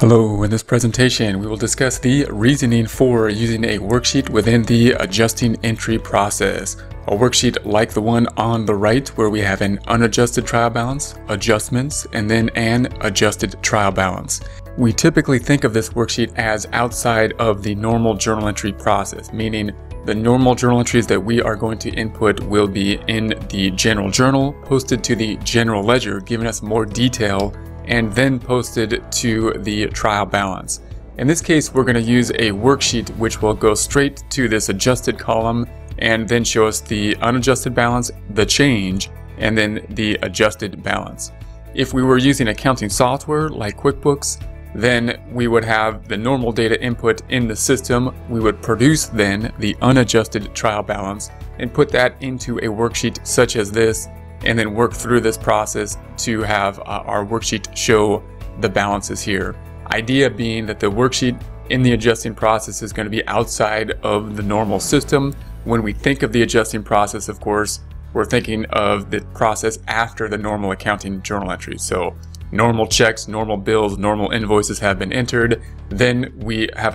Hello, in this presentation we will discuss the reasoning for using a worksheet within the adjusting entry process. A worksheet like the one on the right where we have an unadjusted trial balance, adjustments, and then an adjusted trial balance. We typically think of this worksheet as outside of the normal journal entry process, meaning the normal journal entries that we are going to input will be in the general journal, posted to the general ledger, giving us more detail, and then posted to the trial balance. In this case, we're going to use a worksheet which will go straight to this adjusted column and then show us the unadjusted balance, the change, and then the adjusted balance. If we were using accounting software like QuickBooks, then we would have the normal data input in the system. We would produce then the unadjusted trial balance and put that into a worksheet such as this, and then work through this process to have our worksheet show the balances here. Idea being that the worksheet in the adjusting process is going to be outside of the normal system. When we think of the adjusting process, of course, we're thinking of the process after the normal accounting journal entries. So normal checks, normal bills, normal invoices have been entered. Then we have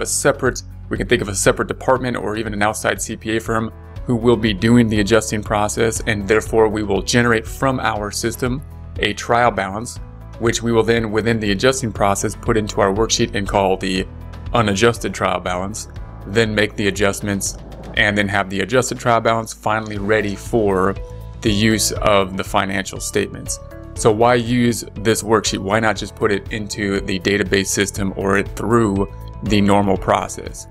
we can think of a separate department or even an outside CPA firm who will be doing the adjusting process, and therefore we will generate from our system a trial balance, which we will then within the adjusting process put into our worksheet and call the unadjusted trial balance, then make the adjustments, and then have the adjusted trial balance finally ready for the use of the financial statements. So why use this worksheet? Why not just put it into the database system or through the normal process?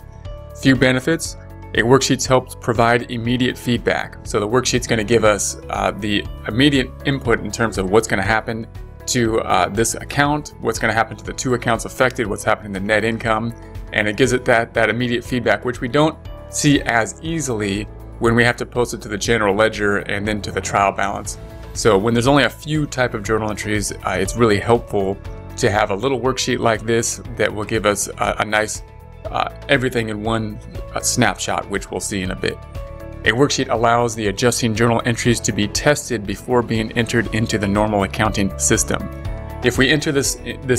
Few benefits. A worksheet helps provide immediate feedback. So the worksheet's going to give us the immediate input in terms of what's going to happen to this account, what's going to happen to the two accounts affected, what's happening to net income, and it gives it that immediate feedback, which we don't see as easily when we have to post it to the general ledger and then to the trial balance. So when there's only a few type of journal entries, it's really helpful to have a little worksheet like this that will give us a nice everything in one snapshot, which we'll see in a bit. A worksheet allows the adjusting journal entries to be tested before being entered into the normal accounting system. If we enter this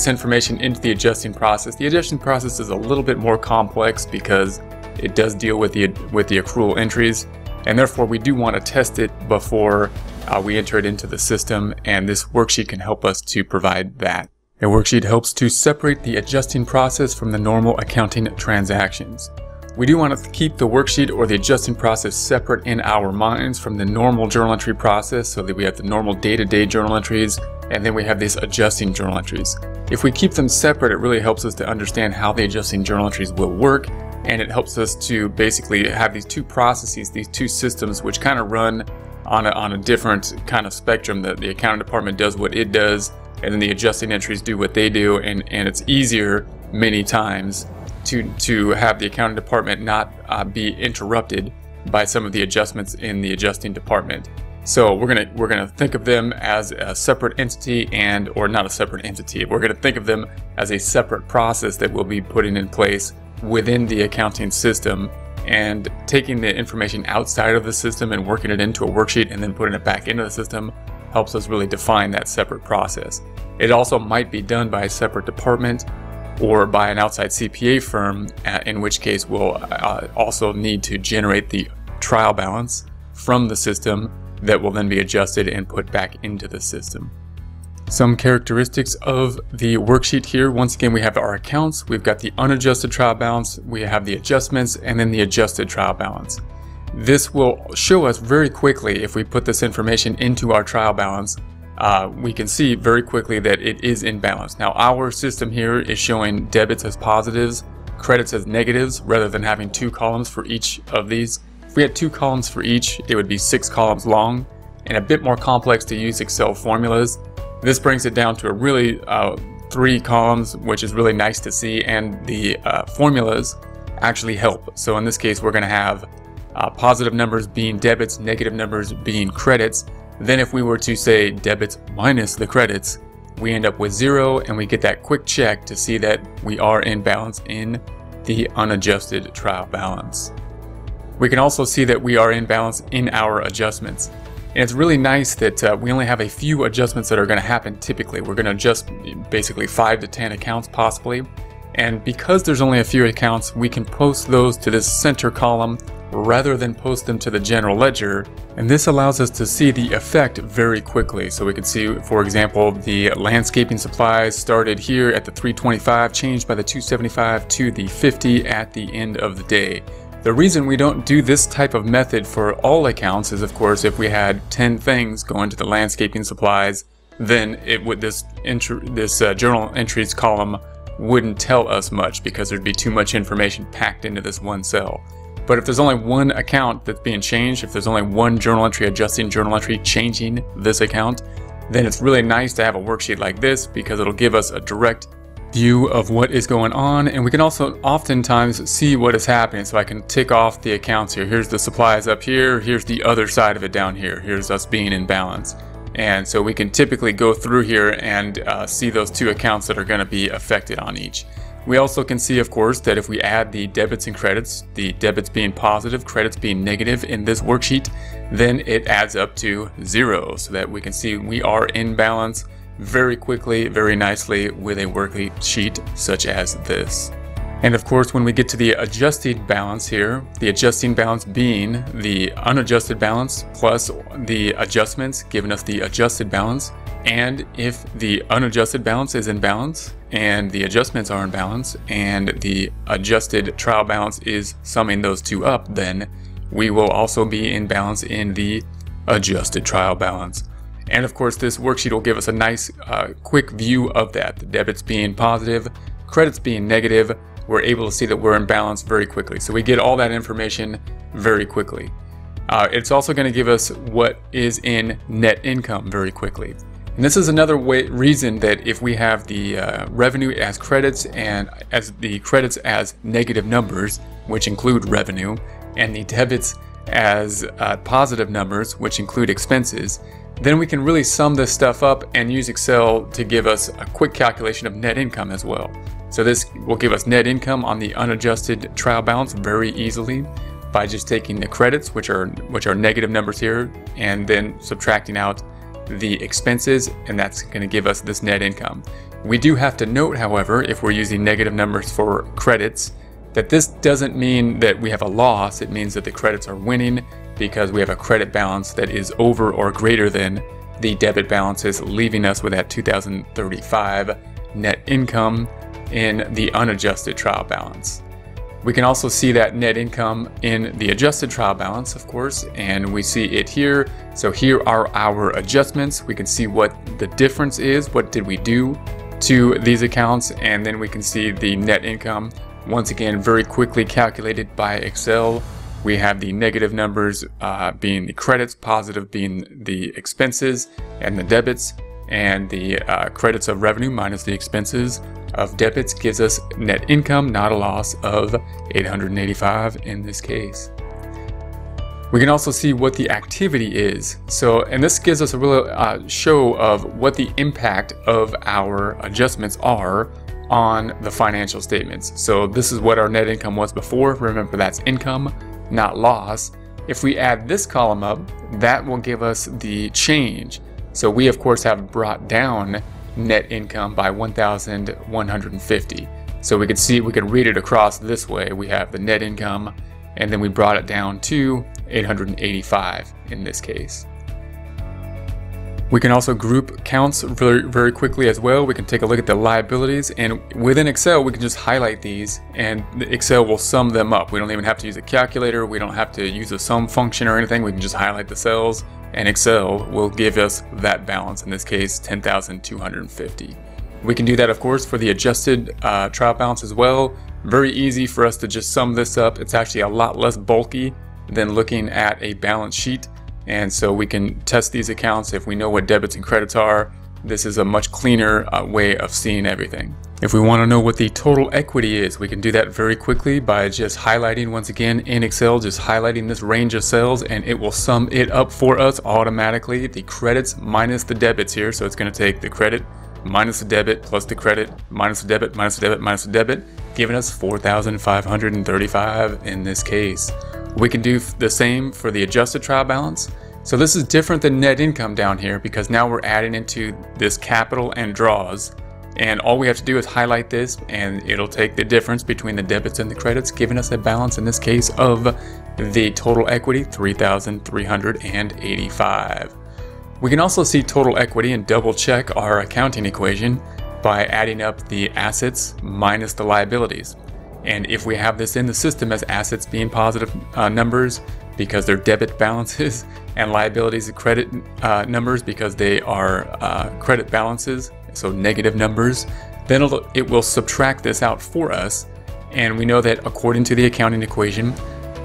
information into the adjusting process is a little bit more complex because it does deal with the accrual entries, and therefore we do want to test it before we enter it into the system, and this worksheet can help us to provide that. A worksheet helps to separate the adjusting process from the normal accounting transactions. We do want to keep the worksheet or the adjusting process separate in our minds from the normal journal entry process, so that we have the normal day-to-day journal entries, and then we have these adjusting journal entries. If we keep them separate, it really helps us to understand how the adjusting journal entries will work, and it helps us to basically have these two processes, these two systems, which kind of run on a different kind of spectrum. The accounting department does what it does, and then the adjusting entries do what they do, and it's easier many times to have the accounting department not be interrupted by some of the adjustments in the adjusting department. So we're gonna think of them as a separate entity, and or not a separate entity. We're gonna think of them as a separate process that we'll be putting in place within the accounting system, and taking the information outside of the system and working it into a worksheet and then putting it back into the system helps us really define that separate process. It also might be done by a separate department or by an outside CPA firm, in which case we'll also need to generate the trial balance from the system that will then be adjusted and put back into the system. Some characteristics of the worksheet here. Once again, we have our accounts, we've got the unadjusted trial balance, we have the adjustments, and then the adjusted trial balance. This will show us very quickly, if we put this information into our trial balance, we can see very quickly that it is in balance. Now our system here is showing debits as positives, credits as negatives, rather than having two columns for each of these. If we had two columns for each, it would be 6 columns long and a bit more complex to use Excel formulas. This brings it down to a really 3 columns, which is really nice to see, and the formulas actually help. So in this case, we're going to have positive numbers being debits, negative numbers being credits. Then if we were to say debits minus the credits, we end up with 0, and we get that quick check to see that we are in balance in the unadjusted trial balance. We can also see that we are in balance in our adjustments. And it's really nice that we only have a few adjustments that are going to happen typically. We're going to adjust basically 5 to 10 accounts possibly. And because there's only a few accounts, we can post those to this center column rather than post them to the general ledger. And this allows us to see the effect very quickly. So we can see, for example, the landscaping supplies started here at the 325, changed by the 275 to the 50 at the end of the day. The reason we don't do this type of method for all accounts is, of course, if we had 10 things going to the landscaping supplies, then it would, this journal entries column wouldn't tell us much because there'd be too much information packed into this one cell. But if there's only one account that's being changed, if there's only one journal entry adjusting journal entry changing this account, then it's really nice to have a worksheet like this because it'll give us a direct view of what is going on, and we can also oftentimes see what is happening. So I can tick off the accounts here. Here's the supplies up here, here's the other side of it down here, here's us being in balance. And so we can typically go through here and see those two accounts that are going to be affected on each. We also can see, of course, that if we add the debits and credits, the debits being positive, credits being negative in this worksheet, then it adds up to zero, so that we can see we are in balance very quickly, very nicely with a worksheet such as this. And of course, when we get to the adjusted balance here, the adjusting balance being the unadjusted balance plus the adjustments giving us the adjusted balance. And if the unadjusted balance is in balance and the adjustments are in balance and the adjusted trial balance is summing those two up, then we will also be in balance in the adjusted trial balance. And of course, this worksheet will give us a nice quick view of that. The debits being positive, credits being negative, we're able to see that we're in balance very quickly. So we get all that information very quickly. It's also going to give us what is in net income very quickly. And this is another reason that if we have the revenue as credits and as the credits as negative numbers, which include revenue, and the debits as positive numbers, which include expenses, then we can really sum this stuff up and use Excel to give us a quick calculation of net income as well. So this will give us net income on the unadjusted trial balance very easily by just taking the credits, which are negative numbers here, and then subtracting out the expenses, and that's going to give us this net income. We do have to note, however, if we're using negative numbers for credits, that this doesn't mean that we have a loss. It means that the credits are winning because we have a credit balance that is over or greater than the debit balances, leaving us with that 2035 net income in the unadjusted trial balance. We can also see that net income in the adjusted trial balance, of course, and we see it here. So here are our adjustments. We can see what the difference is, what did we do to these accounts, and then we can see the net income, once again very quickly calculated by Excel. We have the negative numbers being the credits, positive being the expenses and the debits, and the credits of revenue minus the expenses of debits gives us net income, not a loss, of 885 in this case. We can also see what the activity is. So, and this gives us a real show of what the impact of our adjustments are on the financial statements. So this is what our net income was before. Remember, that's income, not loss. If we add this column up, that will give us the change. So we, of course, have brought down net income by 1,150. So we could see, we could read it across this way. We have the net income, and then we brought it down to 885 in this case. We can also group counts very quickly as well. We can take a look at the liabilities, and within Excel, we can just highlight these and Excel will sum them up. We don't even have to use a calculator. We don't have to use a sum function or anything. We can just highlight the cells and Excel will give us that balance, in this case, 10,250. We can do that, of course, for the adjusted trial balance as well. Very easy for us to just sum this up. It's actually a lot less bulky than looking at a balance sheet. And so we can test these accounts. If we know what debits and credits are, this is a much cleaner way of seeing everything. If we want to know what the total equity is, we can do that very quickly by just highlighting, once again in Excel, just highlighting this range of cells, and it will sum it up for us automatically, the credits minus the debits here. So it's going to take the credit minus the debit plus the credit minus the debit minus the debit minus the debit, giving us 4,535 in this case. We can do the same for the adjusted trial balance. So this is different than net income down here because now we're adding into this capital and draws, And all we have to do is highlight this, and it'll take the difference between the debits and the credits, giving us a balance in this case of the total equity, $3,385. We can also see total equity and double check our accounting equation by adding up the assets minus the liabilities. And if we have this in the system as assets being positive numbers because they're debit balances, and liabilities and credit numbers because they are credit balances, so negative numbers, then it will subtract this out for us. And we know that according to the accounting equation,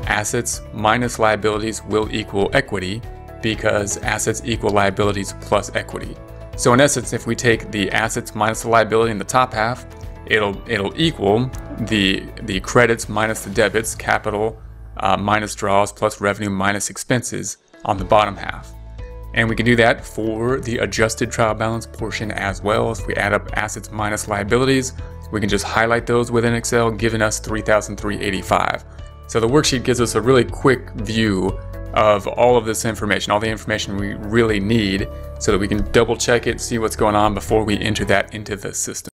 assets minus liabilities will equal equity, because assets equal liabilities plus equity. So in essence, if we take the assets minus the liability in the top half, it'll equal the credits minus the debits, capital minus draws plus revenue minus expenses on the bottom half. And we can do that for the adjusted trial balance portion as well. If we add up assets minus liabilities, we can just highlight those within Excel, giving us $3,385. So the worksheet gives us a really quick view of all of this information, all the information we really need, so that we can double check it, see what's going on before we enter that into the system.